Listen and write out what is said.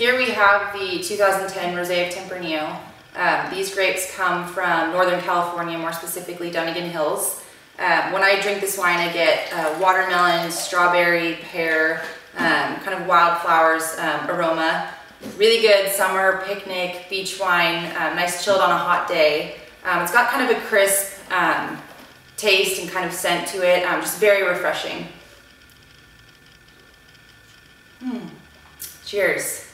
Here we have the 2010 Rosé of Tempranillo. These grapes come from Northern California, more specifically Dunigan Hills. When I drink this wine, I get watermelon, strawberry, pear, kind of wildflowers aroma. Really good summer picnic beach wine, nice chilled on a hot day. It's got kind of a crisp taste and kind of scent to it, just very refreshing. Cheers.